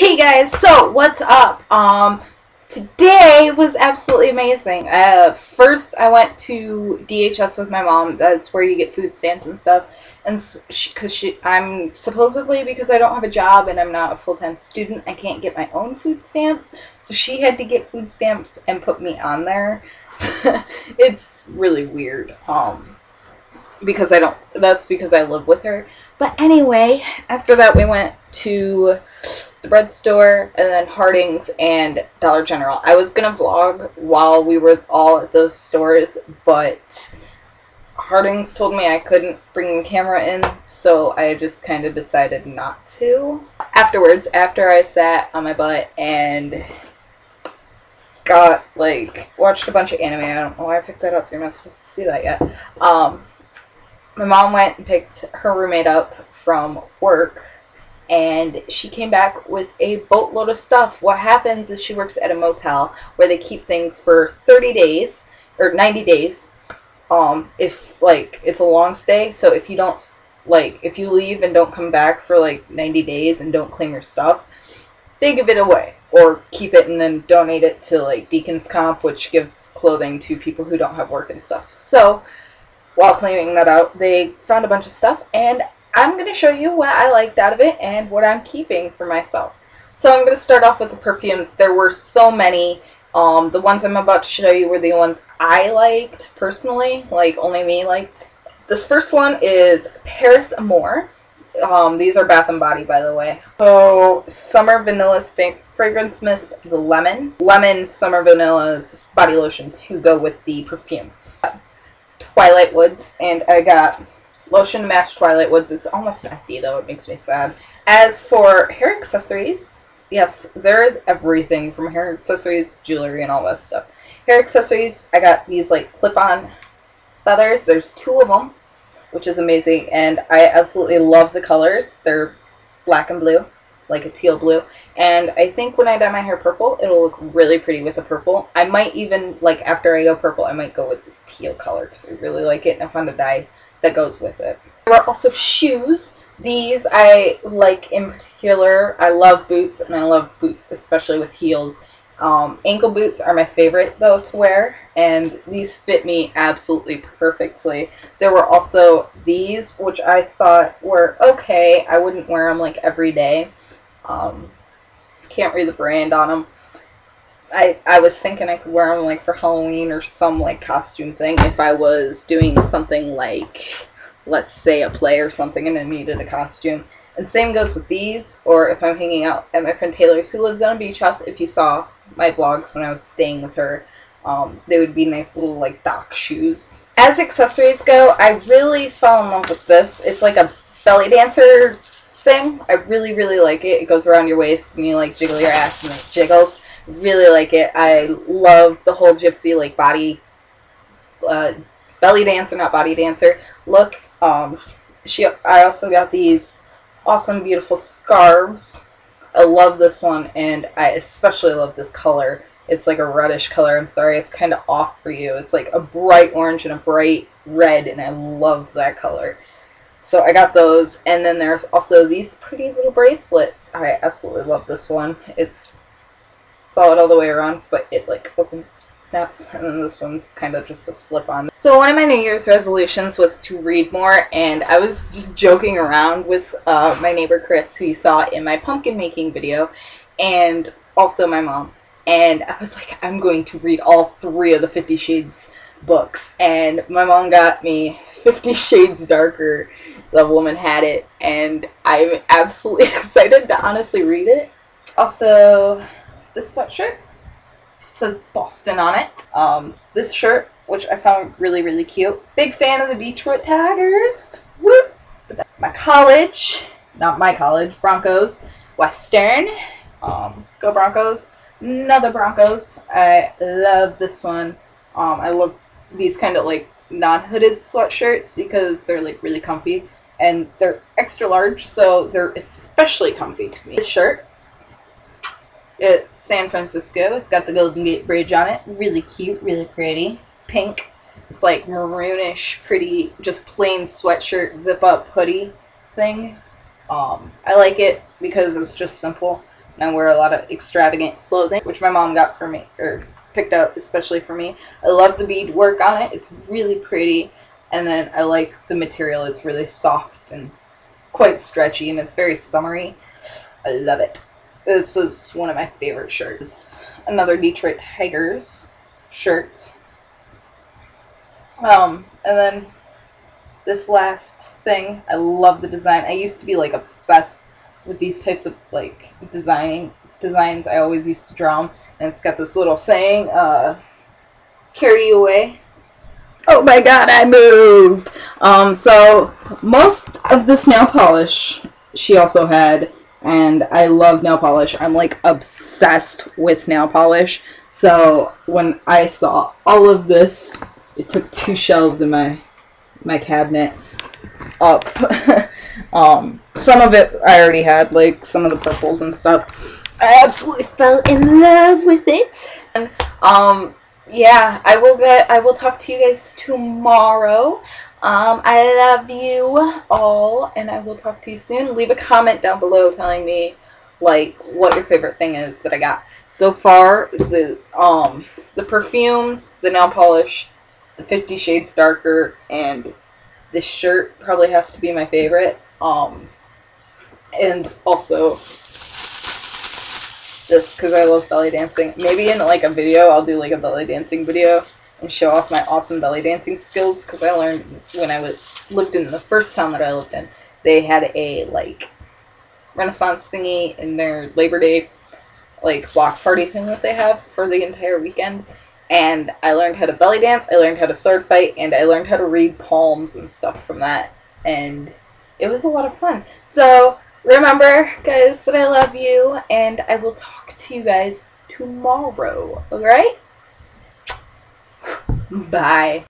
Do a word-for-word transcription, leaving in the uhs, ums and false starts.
Hey guys, so what's up? Um, today was absolutely amazing. Uh, first I went to D H S with my mom. That's where you get food stamps and stuff. And she, cause she, I'm supposedly, because I don't have a job and I'm not a full-time student, I can't get my own food stamps. So she had to get food stamps and put me on there. It's really weird. Um, because I don't, that's because I live with her. But anyway, after that we went to the bread store, and then Hardings and Dollar General. I was gonna vlog while we were all at those stores, but Hardings told me I couldn't bring the camera in, so I just kind of decided not to. Afterwards, after I sat on my butt and got, like, watched a bunch of anime, I don't know why I picked that up, you're not supposed to see that yet, um, my mom went and picked her roommate up from work, and she came back with a boatload of stuff. What happens is she works at a motel where they keep things for thirty days, or ninety days, um, if, like, it's a long stay. So if you don't, like, if you leave and don't come back for, like, ninety days and don't claim your stuff, they give it away. Or keep it and then donate it to, like, Deacon's Comp, which gives clothing to people who don't have work and stuff. So, while cleaning that out, they found a bunch of stuff, and I'm going to show you what I liked out of it and what I'm keeping for myself. So I'm going to start off with the perfumes. There were so many. Um, the ones I'm about to show you were the ones I liked personally, like only me liked. This first one is Paris Amour. Um, these are Bath and Body, by the way. So Summer Vanilla Fragrance Mist, the Lemon. Lemon Summer Vanilla's Body Lotion to go with the perfume. Twilight Woods, and I got lotion to match Twilight Woods. It's almost empty, though. It makes me sad. As for hair accessories, yes, there is everything from hair accessories, jewelry, and all that stuff. Hair accessories, I got these, like, clip-on feathers. There's two of them, which is amazing, and I absolutely love the colors. They're black and blue, like a teal blue, and I think when I dye my hair purple, it'll look really pretty with the purple. I might even, like, after I go purple, I might go with this teal color, because I really like it, and I found a dye that goes with it. There were also shoes. These I like in particular. I love boots, and I love boots especially with heels. Um, ankle boots are my favorite, though, to wear, and these fit me absolutely perfectly. There were also these, which I thought were okay. I wouldn't wear them, like, every day. Um, can't read the brand on them. I, I was thinking I could wear them, like, for Halloween or some, like, costume thing if I was doing something like, let's say, a play or something and I needed a costume. And same goes with these, or if I'm hanging out at my friend Taylor's, who lives on a beach house. If you saw my vlogs when I was staying with her, um, they would be nice little, like, dock shoes. As accessories go, I really fell in love with this. It's like a belly dancer thing. I really, really like it. It goes around your waist and you, like, jiggle your ass and it jiggles. Really like it. I love the whole gypsy, like, body, uh, belly dancer, not body dancer look. Um, she, I also got these awesome, beautiful scarves. I love this one, and I especially love this color. It's like a reddish color. I'm sorry, it's kind of off for you. It's like a bright orange and a bright red, and I love that color. So I got those, and then there's also these pretty little bracelets. I absolutely love this one. It's solid all the way around, but it, like, opens, snaps, and then this one's kind of just a slip-on. So one of my New Year's resolutions was to read more, and I was just joking around with uh, my neighbor Chris, who you saw in my pumpkin making video, and also my mom, and I was like, I'm going to read all three of the Fifty Shades books, and my mom got me Fifty Shades Darker. The woman had it, and I'm absolutely excited to honestly read it. Also, this sweatshirt says Boston on it. Um, this shirt, which I found really, really cute. Big fan of the Detroit Tigers. Whoop! My college, not my college, Broncos, Western. Um, go Broncos. Another Broncos. I love this one. Um, I love these kind of, like, non-hooded sweatshirts because they're, like, really comfy, and they're extra large, so they're especially comfy to me. This shirt, it's San Francisco. It's got the Golden Gate Bridge on it. Really cute, really pretty. Pink, like, maroonish, pretty, just plain sweatshirt, zip-up hoodie thing. Um, I like it because it's just simple. and I wear a lot of extravagant clothing, which my mom got for me, or picked out especially for me. I love the bead work on it. It's really pretty, and then I like the material. It's really soft and it's quite stretchy, and it's very summery. I love it. This is one of my favorite shirts. Another Detroit Tigers shirt. Um, and then this last thing, I love the design. I used to be like obsessed with these types of like designing designs. I always used to draw them, and it's got this little saying, uh, carry you away. Oh my god, I moved! Um, so most of this nail polish she also had, and I love nail polish. I'm like obsessed with nail polish, so when I saw all of this, it took two shelves in my my cabinet up. um, some of it I already had, like some of the purples and stuff. I absolutely fell in love with it. And um, yeah, I will get, I will talk to you guys tomorrow. Um, I love you all, and I will talk to you soon. Leave a comment down below telling me like what your favorite thing is that I got so far. The um the perfumes, the nail polish, the Fifty Shades Darker, and this shirt probably have to be my favorite. Um, and also just because I love belly dancing. Maybe in like a video, I'll do like a belly dancing video and show off my awesome belly dancing skills, because I learned when I was lived in the first town that I lived in, they had a like Renaissance thingy in their Labor Day like block party thing that they have for the entire weekend. And I learned how to belly dance, I learned how to sword fight, and I learned how to read palms and stuff from that. And it was a lot of fun. So remember, guys, that I love you, and I will talk to you guys tomorrow. Alright? Bye.